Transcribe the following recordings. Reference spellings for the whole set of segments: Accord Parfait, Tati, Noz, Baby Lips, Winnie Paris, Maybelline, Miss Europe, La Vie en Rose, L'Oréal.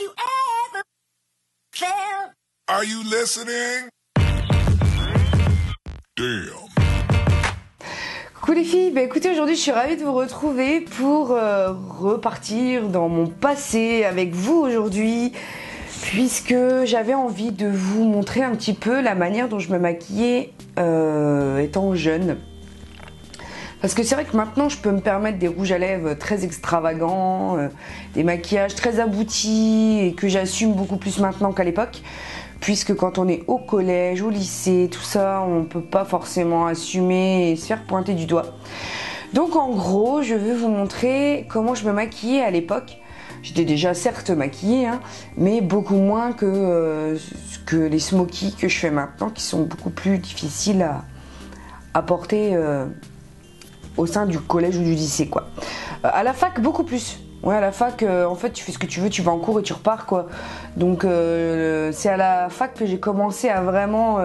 you ever felt. Are you listening? Damn. Coucou les filles, bah écoutez, aujourd'hui je suis ravie de vous retrouver pour repartir dans mon passé avec vous aujourd'hui, puisque j'avais envie de vous montrer un petit peu la manière dont je me maquillais étant jeune. Parce que c'est vrai que maintenant je peux me permettre des rouges à lèvres très extravagants, des maquillages très aboutis et que j'assume beaucoup plus maintenant qu'à l'époque. Puisque quand on est au collège, au lycée, tout ça, on ne peut pas forcément assumer et se faire pointer du doigt. Donc en gros, je vais vous montrer comment je me maquillais à l'époque. J'étais déjà certes maquillée, hein, mais beaucoup moins que les smokies que je fais maintenant, qui sont beaucoup plus difficiles à porter au sein du collège ou du lycée, quoi. À la fac, beaucoup plus. Ouais, à la fac, en fait, tu fais ce que tu veux, tu vas en cours et tu repars, quoi. Donc, c'est à la fac que j'ai commencé à vraiment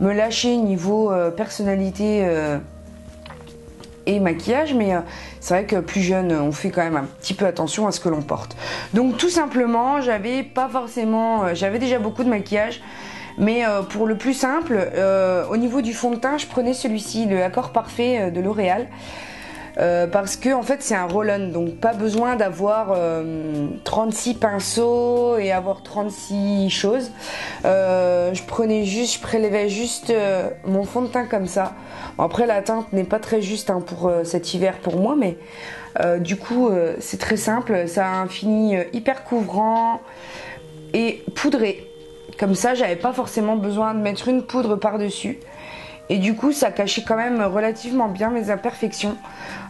me lâcher niveau personnalité et maquillage. Mais c'est vrai que plus jeune, on fait quand même un petit peu attention à ce que l'on porte. Donc, tout simplement, j'avais pas forcément... j'avais déjà beaucoup de maquillage. Mais pour le plus simple, au niveau du fond de teint, je prenais celui-ci, le Accord Parfait de L'Oréal. Parce que en fait c'est un roll-on, donc pas besoin d'avoir 36 pinceaux et avoir 36 choses. Je prélevais juste mon fond de teint comme ça. Bon, après la teinte n'est pas très juste, hein, pour cet hiver pour moi, mais du coup c'est très simple. Ça a un fini hyper couvrant et poudré. Comme ça j'avais pas forcément besoin de mettre une poudre par-dessus. Et du coup ça cachait quand même relativement bien mes imperfections.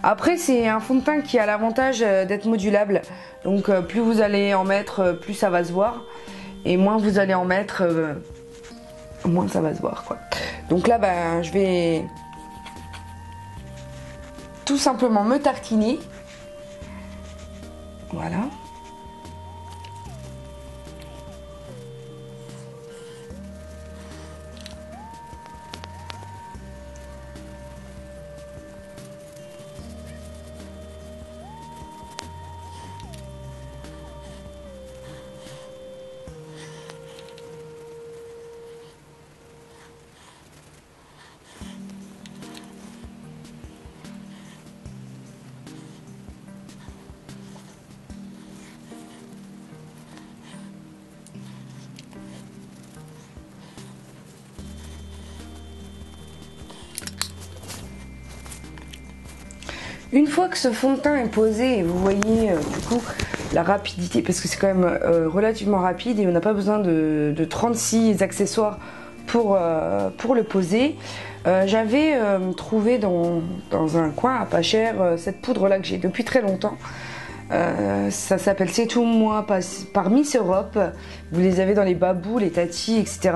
Après c'est un fond de teint qui a l'avantage d'être modulable. Donc plus vous allez en mettre, plus ça va se voir. Et moins vous allez en mettre, moins ça va se voir, quoi. Donc là ben, je vais tout simplement me tartiner. Voilà. Une fois que ce fond de teint est posé, et vous voyez du coup la rapidité, parce que c'est quand même relativement rapide et on n'a pas besoin de 36 accessoires pour le poser. J'avais trouvé dans un coin à pas cher cette poudre là que j'ai depuis très longtemps. Ça s'appelle C'est tout moi par Miss Europe. Vous les avez dans les babous, les tatis, etc.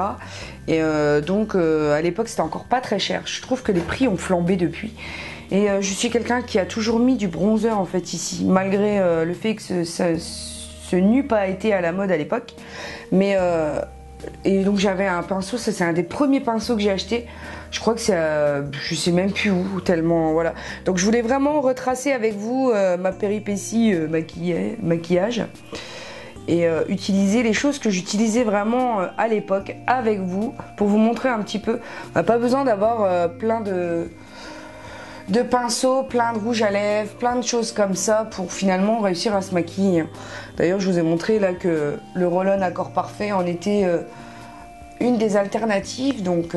Et donc à l'époque c'était encore pas très cher. Je trouve que les prix ont flambé depuis. Et je suis quelqu'un qui a toujours mis du bronzer en fait ici, malgré le fait que ce n'eût pas été à la mode à l'époque. Mais et donc j'avais un pinceau, ça c'est un des premiers pinceaux que j'ai acheté. Je crois que c'est, je sais même plus où tellement, voilà. Donc je voulais vraiment retracer avec vous ma péripétie maquillage et utiliser les choses que j'utilisais vraiment à l'époque avec vous pour vous montrer un petit peu. On n'a pas besoin d'avoir plein de pinceaux, plein de rouge à lèvres, plein de choses comme ça pour finalement réussir à se maquiller. D'ailleurs, je vous ai montré là que le roll-on Accord Parfait en était une des alternatives. Donc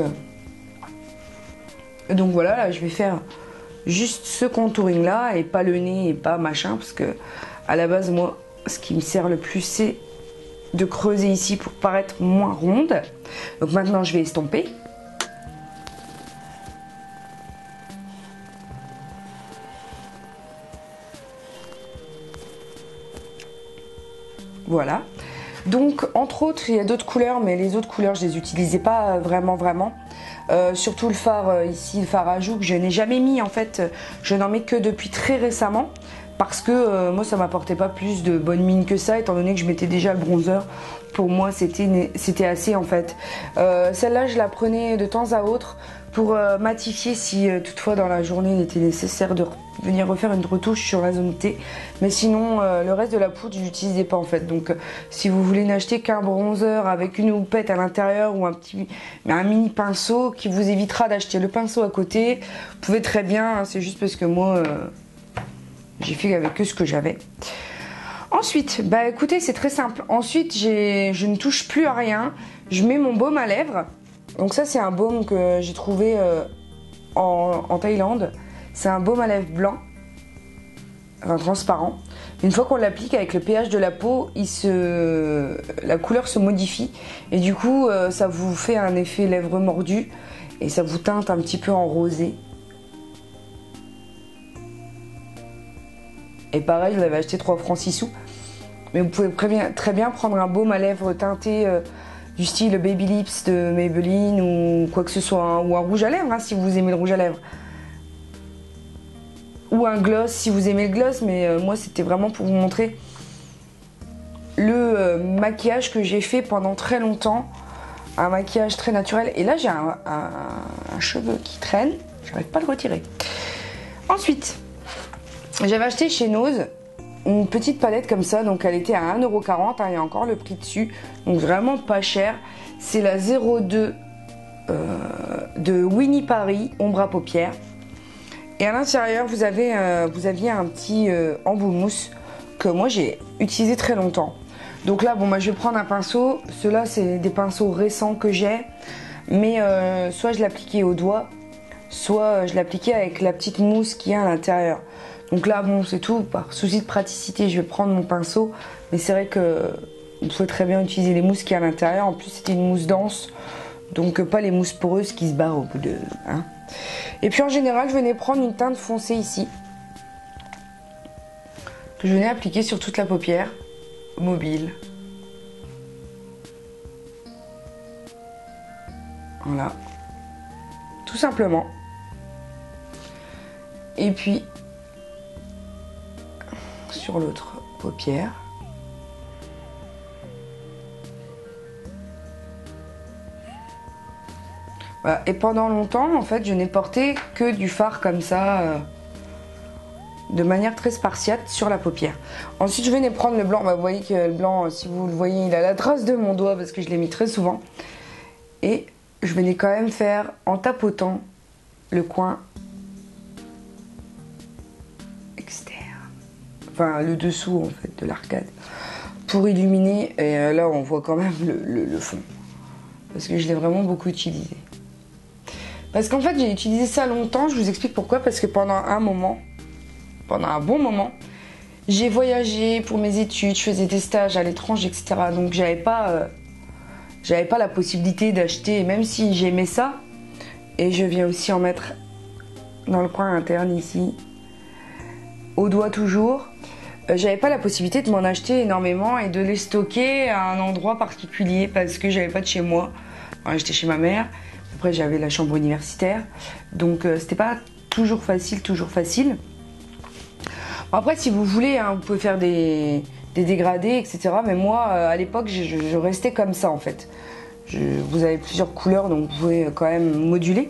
voilà, là, je vais faire juste ce contouring là et pas le nez et pas machin, parce que à la base, moi, ce qui me sert le plus, c'est de creuser ici pour paraître moins ronde. Donc maintenant, je vais estomper. Voilà, donc entre autres il y a d'autres couleurs, mais les autres couleurs je les utilisais pas vraiment. Surtout le fard ici, le fard à joues que je n'ai jamais mis en fait, je n'en mets que depuis très récemment parce que moi ça m'apportait pas plus de bonne mine que ça, étant donné que je mettais déjà le bronzer, pour moi c'était assez en fait. Celle-là je la prenais de temps à autre pour matifier si toutefois dans la journée il était nécessaire de venir refaire une retouche sur la zone T. Mais sinon le reste de la poudre je n'utilisais pas en fait. Donc si vous voulez n'acheter qu'un bronzer avec une houppette à l'intérieur ou un mini pinceau qui vous évitera d'acheter le pinceau à côté, vous pouvez très bien, hein, c'est juste parce que moi j'ai fait avec eux ce que j'avais. Ensuite, bah écoutez c'est très simple, ensuite je ne touche plus à rien, je mets mon baume à lèvres. Donc ça c'est un baume que j'ai trouvé en Thaïlande, c'est un baume à lèvres blanc, enfin transparent. Une fois qu'on l'applique avec le pH de la peau, la couleur se modifie et du coup ça vous fait un effet lèvres mordues et ça vous teinte un petit peu en rosé. Et pareil, je l'avais acheté 3 francs 6 sous. Mais vous pouvez très bien prendre un baume à lèvres teinté du style Baby Lips de Maybelline ou quoi que ce soit, hein, ou un rouge à lèvres hein, si vous aimez le rouge à lèvres. Ou un gloss si vous aimez le gloss, mais moi c'était vraiment pour vous montrer le maquillage que j'ai fait pendant très longtemps. Un maquillage très naturel. Et là j'ai un cheveu qui traîne, j'arrive pas à le retirer. Ensuite... j'avais acheté chez Noz une petite palette comme ça, donc elle était à 1,40 €, hein, il y a encore le prix dessus, donc vraiment pas cher. C'est la 02 de Winnie Paris, ombre à paupières. Et à l'intérieur, vous aviez un petit embout mousse que moi j'ai utilisé très longtemps. Donc là, bon, moi je vais prendre un pinceau. Ceux-là, c'est des pinceaux récents que j'ai, mais soit je l'appliquais au doigt, soit je l'appliquais avec la petite mousse qu'il y a à l'intérieur. Donc là, bon, c'est tout. Par souci de praticité, je vais prendre mon pinceau. Mais c'est vrai que vous pouvez très bien utiliser les mousses qui sont à l'intérieur. En plus, c'était une mousse dense. Donc, pas les mousses poreuses qui se barrent au bout de... hein. Et puis, en général, je venais prendre une teinte foncée ici, que je venais appliquer sur toute la paupière mobile. Voilà. Tout simplement. Et puis... sur l'autre paupière. Voilà. Et pendant longtemps, en fait, je n'ai porté que du fard comme ça, de manière très spartiate sur la paupière. Ensuite, je venais prendre le blanc. Bah, vous voyez que le blanc, si vous le voyez, il a la trace de mon doigt parce que je l'ai mis très souvent. Et je venais quand même faire, en tapotant le coin externe. Enfin, le dessous en fait de l'arcade pour illuminer, et là on voit quand même le fond parce que je l'ai vraiment beaucoup utilisé, parce qu'en fait j'ai utilisé ça longtemps. Je vous explique pourquoi, parce que pendant un bon moment j'ai voyagé pour mes études, je faisais des stages à l'étranger, etc. Donc j'avais pas la possibilité d'acheter, même si j'aimais ça. Et je viens aussi en mettre dans le coin interne ici, au doigt toujours. J'avais pas la possibilité de m'en acheter énormément et de les stocker à un endroit particulier parce que j'avais pas de chez moi. Enfin, j'étais chez ma mère, après j'avais la chambre universitaire, donc c'était pas toujours facile, Bon, après si vous voulez, hein, vous pouvez faire des dégradés, etc. Mais moi à l'époque je restais comme ça en fait. Vous avez plusieurs couleurs donc vous pouvez quand même moduler.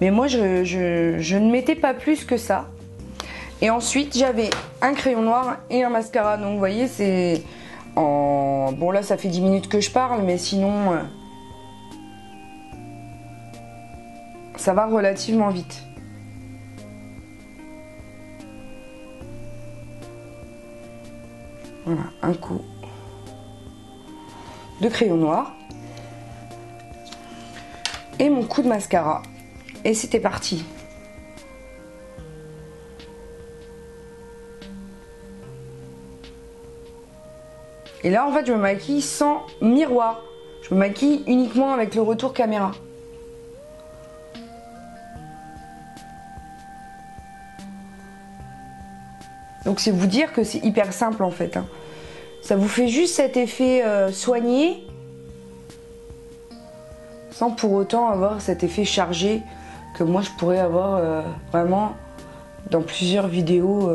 Mais moi je ne mettais pas plus que ça. Et ensuite, j'avais un crayon noir et un mascara. Donc, vous voyez, c'est en... Bon, là, ça fait 10 minutes que je parle, mais sinon... ça va relativement vite. Voilà, un coup de crayon noir. Et mon coup de mascara. Et c'était parti. Et là, en fait, je me maquille sans miroir. Je me maquille uniquement avec le retour caméra. Donc, c'est vous dire que c'est hyper simple, en fait. Hein. Ça vous fait juste cet effet soigné, sans pour autant avoir cet effet chargé que moi, je pourrais avoir vraiment dans plusieurs vidéos...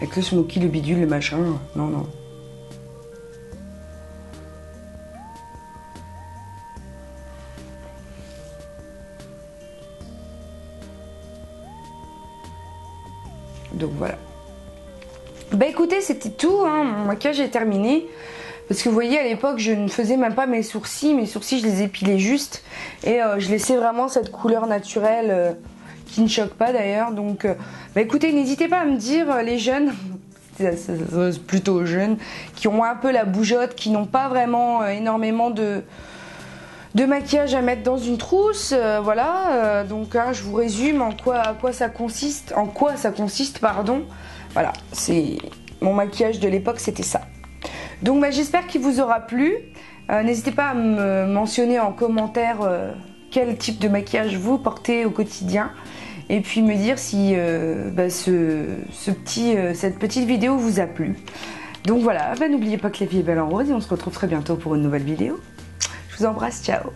avec le smoky, le bidule, le machin, non, non. donc voilà. Bah écoutez, c'était tout, hein. Mon maquillage est terminé. Parce que vous voyez, à l'époque, je ne faisais même pas mes sourcils. Mes sourcils, je les épilais juste. Et je laissais vraiment cette couleur naturelle qui ne choque pas d'ailleurs. Donc, bah écoutez, n'hésitez pas à me dire, les jeunes, plutôt aux jeunes, qui ont un peu la bougeotte, qui n'ont pas vraiment énormément de maquillage à mettre dans une trousse, voilà. Donc, hein, je vous résume en quoi ça consiste, pardon. Voilà, c'est mon maquillage de l'époque, c'était ça. Donc bah, j'espère qu'il vous aura plu. N'hésitez pas à me mentionner en commentaire quel type de maquillage vous portez au quotidien. Et puis me dire si bah, cette petite vidéo vous a plu. Donc voilà, bah, n'oubliez pas que la vie est belle en rose et on se retrouve très bientôt pour une nouvelle vidéo. Je vous embrasse, ciao.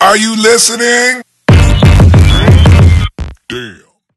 Are you listening? Damn.